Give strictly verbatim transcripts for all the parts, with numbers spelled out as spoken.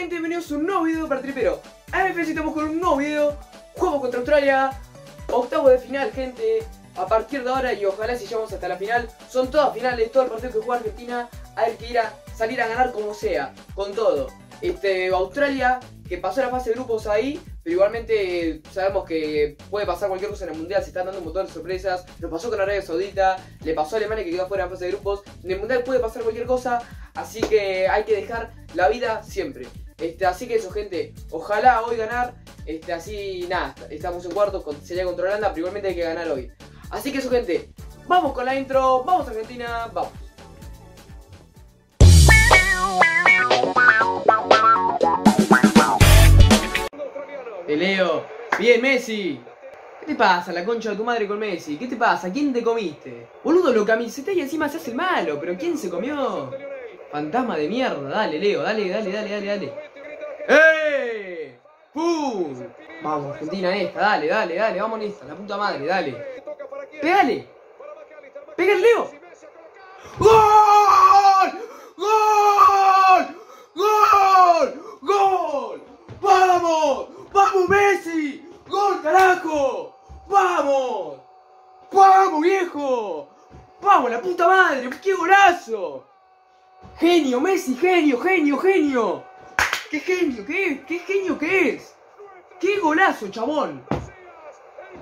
gente, bienvenidos a un nuevo video para Tripero A M F S. Estamos con un nuevo video, juego contra Australia, octavo de final, gente. A partir de ahora, y ojalá si llegamos hasta la final, son todas finales, todo el partido que juega Argentina, hay que ir a salir a ganar como sea, con todo. Este, Australia, que pasó la fase de grupos ahí, pero igualmente sabemos que puede pasar cualquier cosa en el mundial, se están dando un montón de sorpresas. Nos pasó con Arabia Saudita, le pasó a Alemania que quedó fuera de la fase de grupos. En el mundial puede pasar cualquier cosa, así que hay que dejar la vida siempre. Este, así que eso, gente, ojalá hoy ganar. Este, así nada, estamos en cuartos, sería contra Holanda, pero igualmente hay que ganar hoy. Así que eso, gente, vamos con la intro, vamos a Argentina, vamos. Te leo, bien Messi. ¿Qué te pasa, la concha de tu madre, con Messi? ¿Qué te pasa? ¿Quién te comiste? Boludo, lo camiseta y encima se hace malo, pero ¿quién se comió? Fantasma de mierda, dale Leo, dale, dale, dale, dale, dale. ¡Eh! ¡Pum! Vamos, Argentina esta, dale, dale, dale, vamos en esta, la puta madre, dale. ¡Pégale! ¡Pégale, Leo! ¡Gol! ¡Gol! ¡Gol! ¡Gol! ¡Vamos! ¡Vamos, Messi! ¡Gol, carajo! ¡Vamos! ¡Vamos, viejo! ¡Vamos, la puta madre! ¡Qué golazo! ¡Genio, Messi! ¡Genio, genio, genio! ¡Qué genio que es! ¡Qué genio que es! ¡Qué golazo, chabón!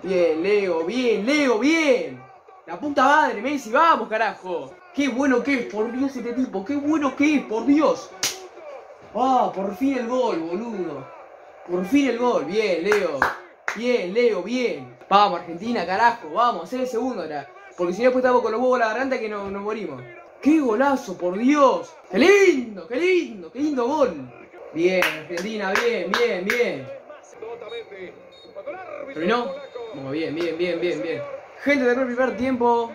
Bien, Leo, bien, Leo, bien. La puta madre, Messi, vamos, carajo. Qué bueno que es, por Dios, este tipo. Qué bueno que es, por Dios. Ah, por fin el gol, boludo. Por fin el gol, bien, Leo. Bien, Leo, bien. Vamos, Argentina, carajo, vamos, hacer el segundo ahora. Porque si no, pues estamos con los huevos a la garganta que no, nos morimos. Qué golazo, por Dios. Qué lindo, qué lindo, qué lindo gol. Bien, Argentina, bien, bien, bien. Terminó. Muy bien, bien, bien, bien, bien. Gente, del primer tiempo.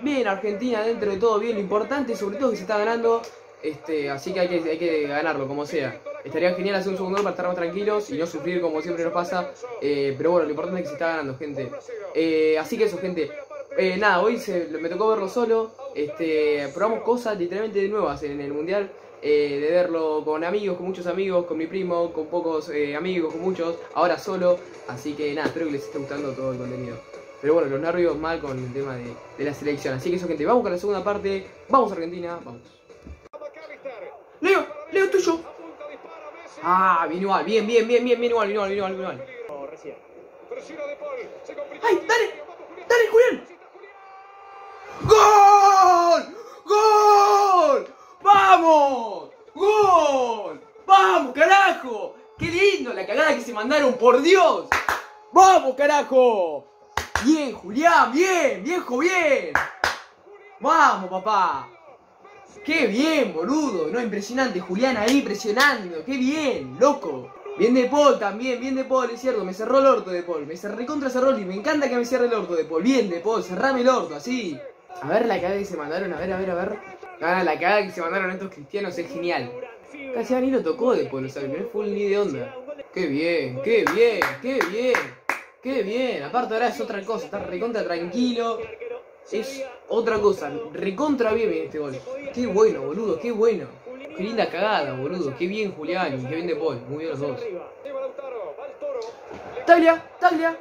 Bien, Argentina, dentro de todo, bien. Lo importante, sobre todo, es que se está ganando. Este, así que hay que, hay que ganarlo, como sea. Estaría genial hacer un segundo para estar más tranquilos y no sufrir como siempre nos pasa. Eh, pero bueno, lo importante es que se está ganando, gente. Eh, así que eso, gente. Eh, nada, hoy se, me tocó verlo solo. Este, probamos cosas literalmente nuevas en el mundial. Eh, de verlo con amigos, con muchos amigos, con mi primo, con pocos eh, amigos, con muchos, ahora solo. Así que nada, espero que les esté gustando todo el contenido. Pero bueno, los nervios mal con el tema de, de la selección. Así que eso, gente, vamos con la segunda parte. Vamos, Argentina, vamos. Leo, Leo, tuyo. Ah, bien igual, bien, bien, bien, bien, bien igual, bien igual, bien igual, bien igual. ¡Ay, dale! ¡Dale, Julián! ¡Gol! ¡Gol! ¡Vamos! ¡Gol! ¡Vamos, carajo! ¡Qué lindo la cagada que se mandaron, por Dios! ¡Vamos, carajo! ¡Bien, Julián! ¡Bien! ¡Viejo, bien! ¡Vamos, papá! ¡Qué bien, boludo! No, impresionante, Julián ahí presionando. ¡Qué bien, loco! Bien de Paul también, bien de Paul, es cierto. Me cerró el orto de Paul, me cerré contra ese y me encanta que me cierre el orto de Paul. Bien de Paul, cerrame el orto, así. A ver la cagada que se mandaron, a ver, a ver, a ver. Ah, la cagada que se mandaron estos cristianos es genial. Casi ni lo tocó después, lo sabe, no fue ni de onda. Qué bien, qué bien, qué bien, qué bien. Aparte ahora es otra cosa, está recontra tranquilo. Es otra cosa, recontra bien este gol. Qué bueno, boludo, qué bueno. Qué linda cagada, boludo, qué bien Julián, qué bien de Paul, muy bien los dos. Talia, Talia.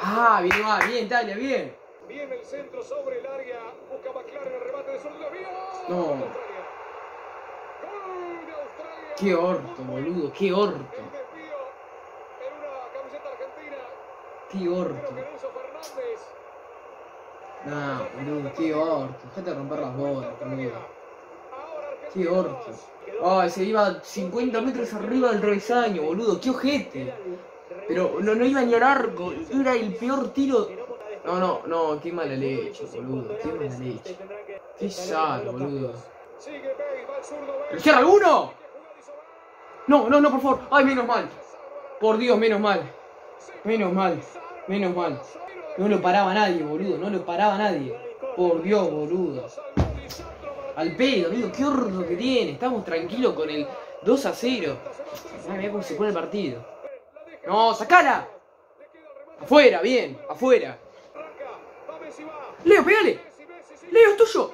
Ah, bien, ah, bien, Talia, bien. Bien el centro sobre el área, busca McLaren el remate de zurdo. No. Gol de Australia. Qué orto, boludo, qué orto. El desvío en una camiseta argentina. Qué orto. No, boludo, qué orto. Déjate romper las bolas, boludo. Qué orto. Ay, se iba cincuenta metros arriba del travesaño, boludo, qué ojete. Pero no, no iba ni al arco, era el peor tiro. No, no, no, qué mala leche, boludo, qué mala leche. Qué sal, boludo. ¿Le cierra alguno? No, no, no, por favor. Ay, menos mal. Por Dios, menos mal. Menos mal, menos mal. No lo paraba nadie, boludo, no lo paraba nadie. Por Dios, boludo. Al pedo, amigo, qué horror que tiene. Estamos tranquilos con el dos a cero. Ay, mirá cómo se pone el partido. No, sacala. Afuera, bien, afuera. Leo, pegale. Leo, es tuyo.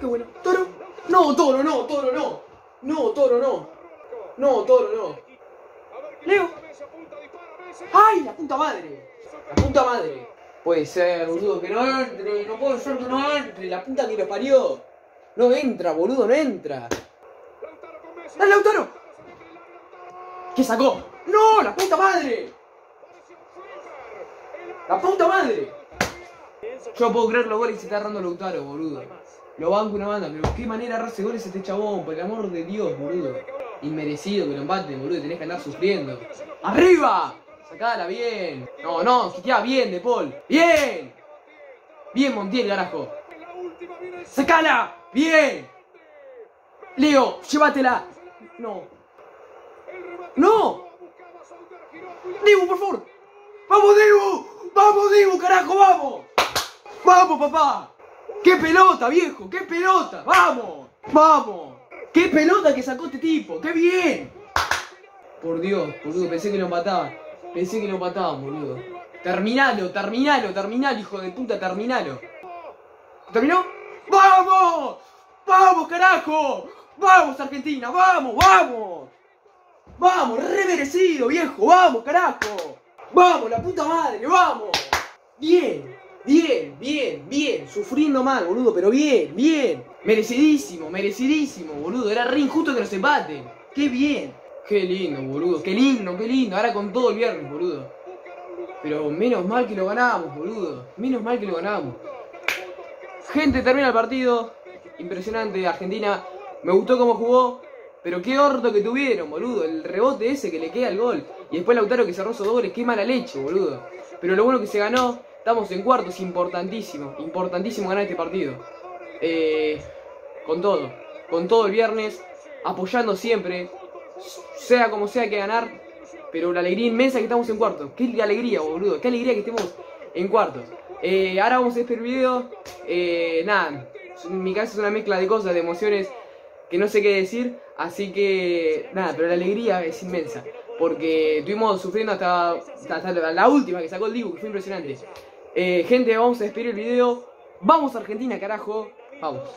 Qué bueno. Toro. No, Toro, no, Toro, no. No, Toro, no. No, Toro, no. Leo. ¡Ay, la puta madre! La puta madre. Puede ser, boludo, que no entre. No puedo ser que no entre. La puta que lo parió. No entra, boludo, no entra. ¡Dale, Lautaro! ¿Qué sacó? ¡No, la puta madre! ¡La puta madre! Yo no puedo creer los goles que se está agarrando Lautaro, boludo. Lo banco una banda, pero qué manera hace goles este chabón, por el amor de Dios, boludo. Inmerecido que lo empaten, boludo, tenés que andar sufriendo. ¡Arriba! Sacala bien. No, no, quiteá bien de Paul. ¡Bien! Bien, Montiel, carajo. ¡Sacala! ¡Bien! Leo, llévatela. No. ¡No! ¡Dibu, por favor! ¡Vamos, Dibu! ¡Vamos, Dibu, carajo, vamos! ¡Vamos, papá! ¡Qué pelota, viejo! ¡Qué pelota! ¡Vamos! ¡Vamos! ¡Qué pelota que sacó este tipo! ¡Qué bien! Por Dios, boludo, pensé que lo mataba. Pensé que lo mataban, boludo. Terminalo, terminalo, terminalo, hijo de puta, terminalo. ¿Terminó? ¡Vamos! ¡Vamos, carajo! ¡Vamos, Argentina! ¡Vamos, vamos! ¡Vamos, re merecido, viejo! ¡Vamos, carajo! ¡Vamos, la puta madre! ¡Vamos! ¡Bien! Bien, bien, bien, sufriendo mal, boludo, pero bien, bien. Merecidísimo, merecidísimo, boludo. Era re injusto que nos empaten. Qué bien. Qué lindo, boludo, qué lindo, qué lindo. Ahora con todo el viernes, boludo. Pero menos mal que lo ganamos, boludo. Menos mal que lo ganamos. Gente, termina el partido. Impresionante, Argentina. Me gustó cómo jugó. Pero qué orto que tuvieron, boludo. El rebote ese que le queda al gol. Y después Lautaro que cerró esos dos goles. Qué mala leche, boludo. Pero lo bueno que se ganó. Estamos en cuartos, importantísimo, importantísimo ganar este partido. Eh, con todo, con todo el viernes, apoyando siempre, sea como sea que ganar, pero la alegría inmensa que estamos en cuartos. Qué alegría, boludo, qué alegría que estemos en cuartos. Eh, ahora vamos a despedir el video. Eh, nada, en mi cabeza es una mezcla de cosas, de emociones, que no sé qué decir, así que nada, pero la alegría es inmensa. Porque estuvimos sufriendo hasta, hasta la última que sacó el Dibu, que fue impresionante. Eh, gente, vamos a despedir el video. Vamos a Argentina, carajo. Vamos.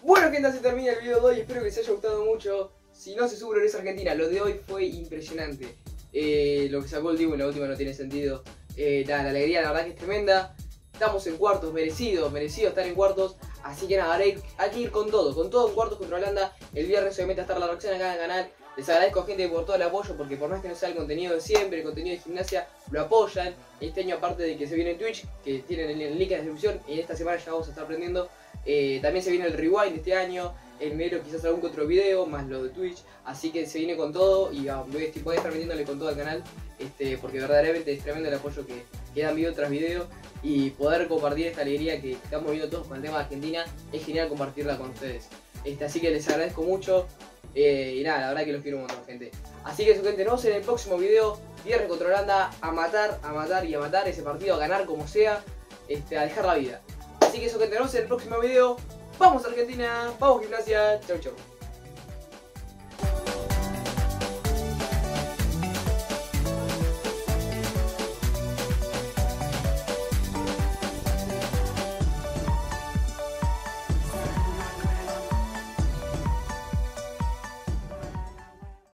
Bueno, gente, así termina el video de hoy. Espero que les haya gustado mucho. Si no se suben, es Argentina. Lo de hoy fue impresionante. Eh, lo que sacó el Dibu en la última no tiene sentido. Eh, nada, la alegría, la verdad que es tremenda. Estamos en cuartos, merecido, merecido estar en cuartos. Así que nada, ahora hay, hay que ir con todo. Con todo en cuartos contra Holanda. El viernes obviamente estar la reacción acá en el canal. Les agradezco, gente, por todo el apoyo, porque por más que no sea el contenido de siempre, el contenido de gimnasia, lo apoyan. Este año, aparte de que se viene en Twitch, que tienen el link en la descripción, y esta semana ya vamos a estar aprendiendo. Eh, también se viene el Rewind este año, en enero quizás algún otro video, más lo de Twitch. Así que se viene con todo, y ah, voy, a, voy a estar metiéndole con todo al canal, este, porque verdaderamente es tremendo el apoyo que, que dan video tras video. Y poder compartir esta alegría que estamos viendo todos con el tema de Argentina, es genial compartirla con ustedes. Este, así que les agradezco mucho. Eh, y nada, la verdad que los quiero un montón, gente. Así que eso, gente, nos vemos en el próximo video. Viernes contra Holanda, a matar, a matar y a matar ese partido, a ganar como sea, este, a dejar la vida. Así que eso, gente, nos vemos en el próximo video. Vamos Argentina, vamos Gimnasia, chau chau.